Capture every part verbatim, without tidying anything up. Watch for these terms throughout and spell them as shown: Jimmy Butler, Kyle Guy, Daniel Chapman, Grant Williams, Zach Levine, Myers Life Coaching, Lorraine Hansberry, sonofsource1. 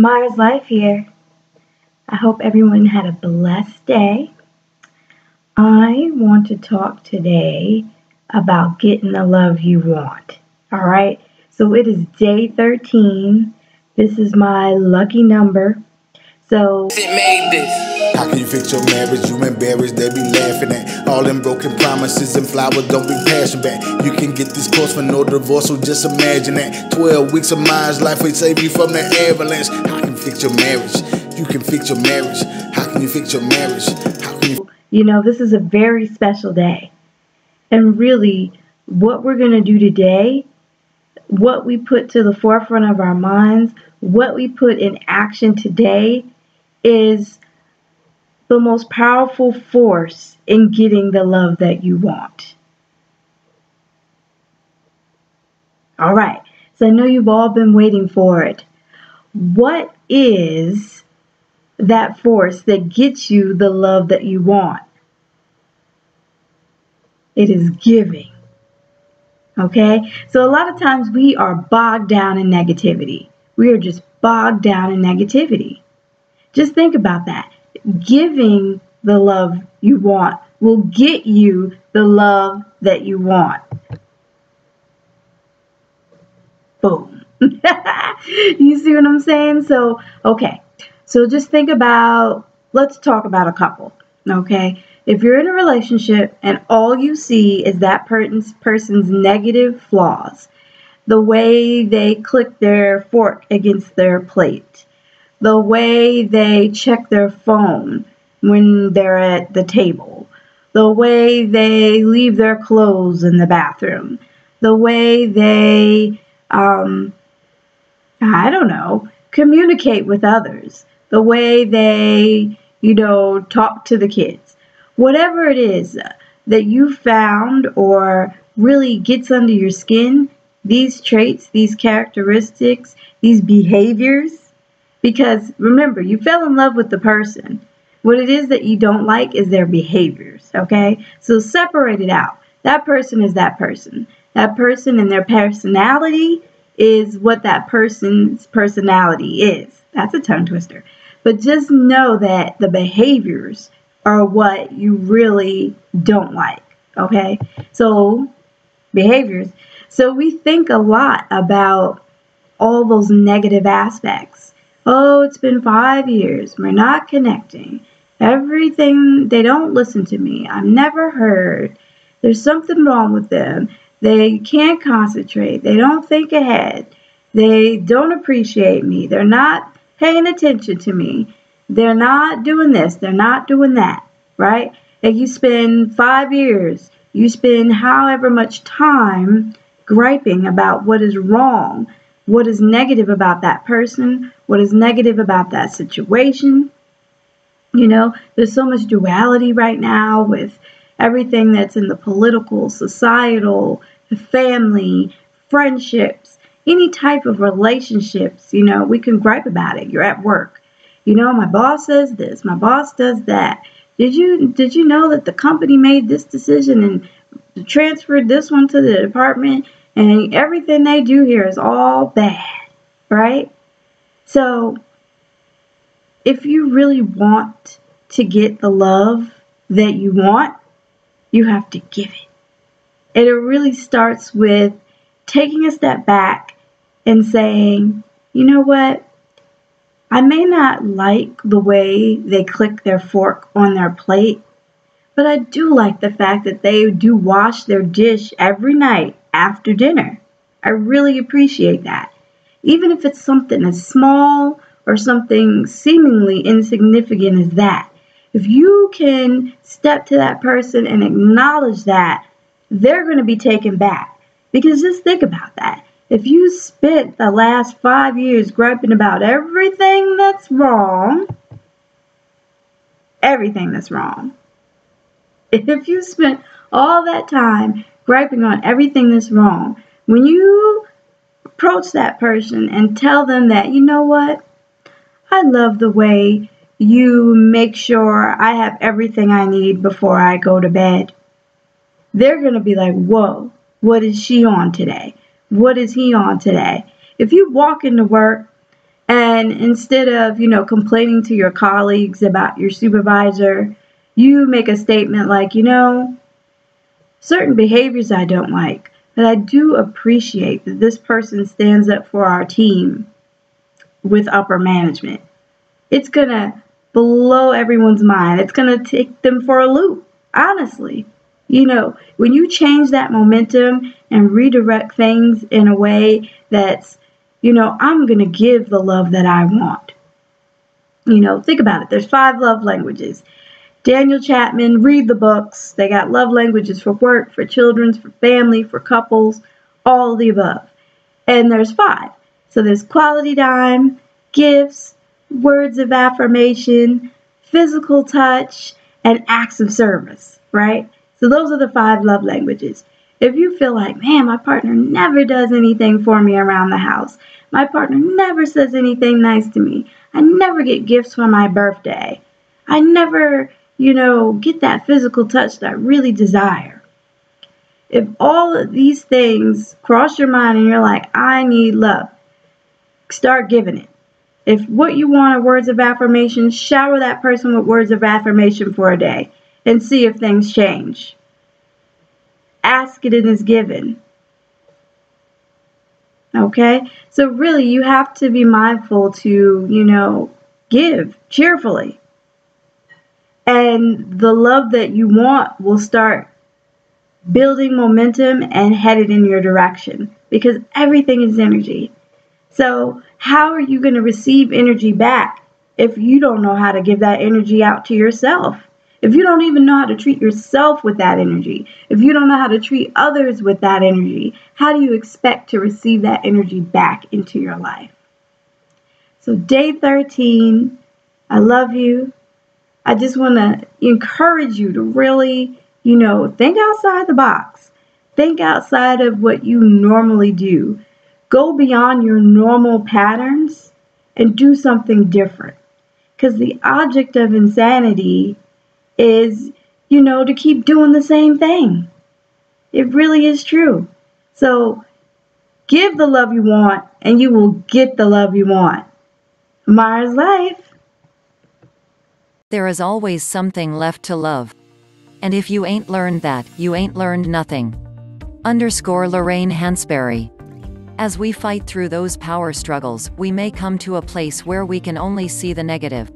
Myers Life here. I hope everyone had a blessed day. I want to talk today about getting the love you want. All right, so it is day thirteen. This is my lucky number. So it made this. How can you fix your marriage? You embarrassed, they be laughing at all them broken promises and flowers don't be passion back. You can get this course for no divorce, so just imagine that. Twelve weeks of Myers Life will save you from that ambulance. How can you fix your marriage? You can fix your marriage. How can you fix your marriage? How can you You know, this is a very special day. And really, what we're going to do today, what we put to the forefront of our minds, what we put in action today is the most powerful force in getting the love that you want. All right, so I know you've all been waiting for it. What is that force that gets you the love that you want? It is giving. Okay, so a lot of times we are bogged down in negativity. We are just bogged down in negativity. Just think about that. Giving the love you want will get you the love that you want. Boom. You see what I'm saying? So, okay. So just think about, let's talk about a couple. Okay. If you're in a relationship and all you see is that person's negative flaws, the way they click their fork against their plate, the way they check their phone when they're at the table, the way they leave their clothes in the bathroom, the way they, um, I don't know, communicate with others, the way they, you know, talk to the kids. Whatever it is that you found or really gets under your skin, these traits, these characteristics, these behaviors, because remember, you fell in love with the person. What it is that you don't like is their behaviors, okay? So separate it out. That person is that person. That person and their personality is what that person's personality is. That's a tongue twister. But just know that the behaviors are what you really don't like, okay? So, behaviors. So we think a lot about all those negative aspects. Oh, it's been five years. We're not connecting. Everything, they don't listen to me. I've never heard. There's something wrong with them. They can't concentrate. They don't think ahead. They don't appreciate me. They're not paying attention to me. They're not doing this. They're not doing that, right? If you spend five years, you spend however much time griping about what is wrong, what is negative about that person, what is negative about that situation. You know, there's so much duality right now with everything that's in the political, societal, family, friendships, any type of relationships. You know, we can gripe about it. You're at work. You know, my boss says this, my boss does that. Did you did you know that the company made this decision and transferred this one to the department, and everything they do here is all bad, right? So if you really want to get the love that you want, you have to give it. And it really starts with taking a step back and saying, you know what? I may not like the way they click their fork on their plate, but I do like the fact that they do wash their dish every night after dinner. I really appreciate that. Even if it's something as small or something seemingly insignificant as that, if you can step to that person and acknowledge that, they're going to be taken back. Because just think about that. If you spent the last five years griping about everything that's wrong, everything that's wrong, if you spent all that time griping on everything that's wrong, when you approach that person and tell them that, you know what, I love the way you make sure I have everything I need before I go to bed, they're going to be like, whoa, what is she on today? What is he on today? If you walk into work and And instead of, you know, complaining to your colleagues about your supervisor, you make a statement like, you know, certain behaviors I don't like, but I do appreciate that this person stands up for our team with upper management. It's going to blow everyone's mind. It's going to take them for a loop, honestly. You know, when you change that momentum and redirect things in a way that's, you know, I'm going to give the love that I want. You know, think about it. There's five love languages. Daniel Chapman, read the books. They got love languages for work, for children, for family, for couples, all of the above. And there's five. So there's quality time, gifts, words of affirmation, physical touch, and acts of service, right? So those are the five love languages. If you feel like, man, my partner never does anything for me around the house. My partner never says anything nice to me. I never get gifts for my birthday. I never, you know, get that physical touch that I really desire. If all of these things cross your mind and you're like, I need love, start giving it. If what you want are words of affirmation, shower that person with words of affirmation for a day and see if things change. Ask it and it's given. Okay? So really, you have to be mindful to, you know, give cheerfully. And the love that you want will start building momentum and headed in your direction, because everything is energy. So how are you going to receive energy back if you don't know how to give that energy out to yourself? If you don't even know how to treat yourself with that energy, if you don't know how to treat others with that energy, how do you expect to receive that energy back into your life? So day thirteen, I love you. I just want to encourage you to really, you know, think outside the box. Think outside of what you normally do. Go beyond your normal patterns and do something different. Because the object of insanity is, you know, to keep doing the same thing. It really is true. So give the love you want and you will get the love you want. Myers Life. There is always something left to love. And if you ain't learned that, you ain't learned nothing. Underscore Lorraine Hansberry. As we fight through those power struggles, we may come to a place where we can only see the negative.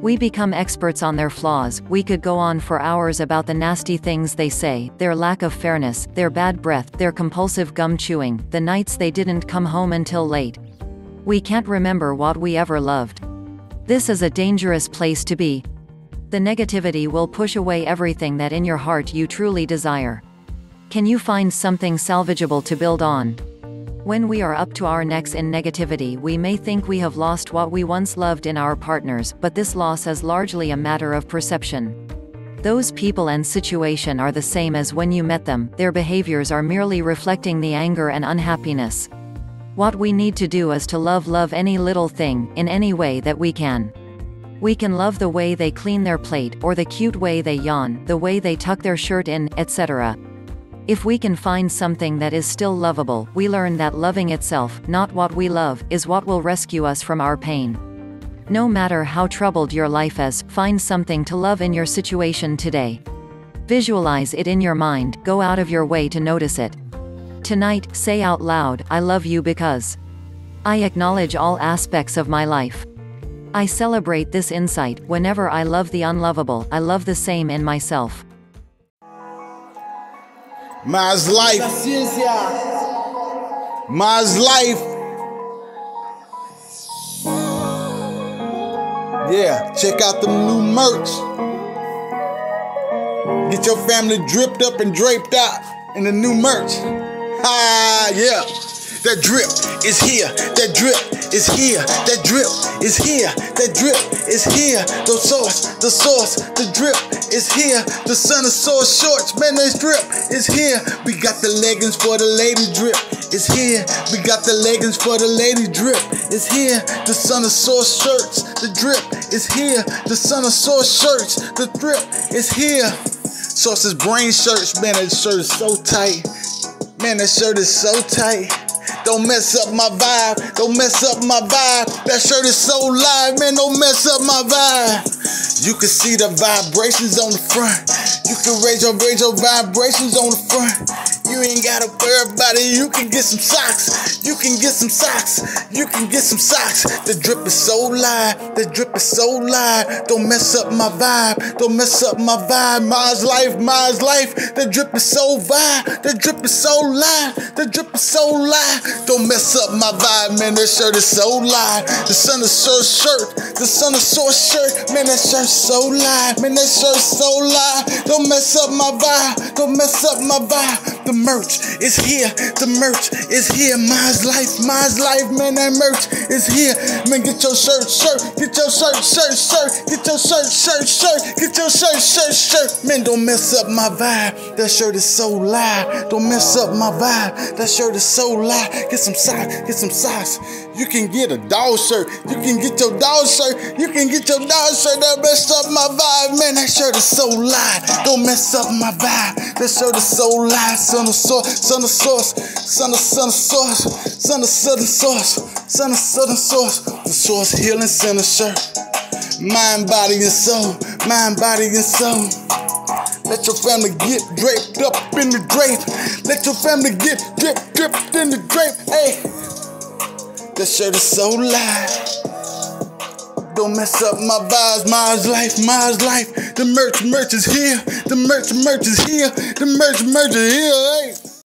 We become experts on their flaws. We could go on for hours about the nasty things they say, their lack of fairness, their bad breath, their compulsive gum chewing, the nights they didn't come home until late. We can't remember what we ever loved. This is a dangerous place to be. The negativity will push away everything that in your heart you truly desire. Can you find something salvageable to build on? When we are up to our necks in negativity, we may think we have lost what we once loved in our partners, but this loss is largely a matter of perception. Those people and situation are the same as when you met them. Their behaviors are merely reflecting the anger and unhappiness. What we need to do is to love love any little thing, in any way that we can. We can love the way they clean their plate, or the cute way they yawn, the way they tuck their shirt in, et cetera. If we can find something that is still lovable, we learn that loving itself, not what we love, is what will rescue us from our pain. No matter how troubled your life is, find something to love in your situation today. Visualize it in your mind, go out of your way to notice it. Tonight, say out loud, I love you because I acknowledge all aspects of my life. I celebrate this insight, whenever I love the unlovable, I love the same in myself. Myers Life. Myers Life. Yeah, check out the new merch. Get your family dripped up and draped out in the new merch. Ah, yeah. That drip is here. That drip is here. That drip is here. That drip is here. The sauce, the sauce, the drip is here. The sun is so shorts, man, that drip is here. We got the leggings for the lady drip. It's here. We got the leggings for the lady drip. It's here. The sun is so shirts. The drip is here. The sun is so shirts. The drip is here. Sauce's brain shirts, man, that shirt is so tight. Man, that shirt is so tight. Don't mess up my vibe. Don't mess up my vibe. That shirt is so live, man. Don't mess up my vibe. You can see the vibrations on the front. You can raise your, raise your vibrations on the front. You ain't gotta worry about it, you can get some socks. You can get some socks, you can get some socks. The drip is so live, the drip is so live. Don't mess up my vibe, don't mess up my vibe. Myers Life, Myers Life. The drip is so vibe, the drip is so live. The drip is so live. Don't mess up my vibe, man, that shirt is so live. The Sun of Source shirt, the Sun of Source shirt. Man, that shirt's so live, man, that shirt's so live. Don't mess up my vibe, don't mess up my vibe. The merch is here, the merch is here. Myers Life, Myers Life, man, that merch is here. Man, get your shirt, shirt, get your shirt, shirt, shirt, get your shirt, shirt, shirt, get your shirt, shirt, shirt. Man, don't mess up my vibe, that shirt is so live. Don't mess up my vibe, that shirt is so live. Get some socks, get some socks. You can get a dog shirt, you can get your dog shirt, you can get your dog shirt. That messed up my vibe, man, that shirt is so live. Don't mess up my vibe, that shirt is so live. Son of source, son of source, son of son of source, son of southern source, son of southern source. The Source Healing Center shirt. Mind, body, and soul. Mind, body, and soul. Let your family get draped up in the drape. Let your family get dripped, dripped in the drape. Hey, that shirt is so live. Don't mess up my vibes. Myers Life, Myers Life. The merch, merch is here. The merch, merch is here. The merch, merch is here. Hey.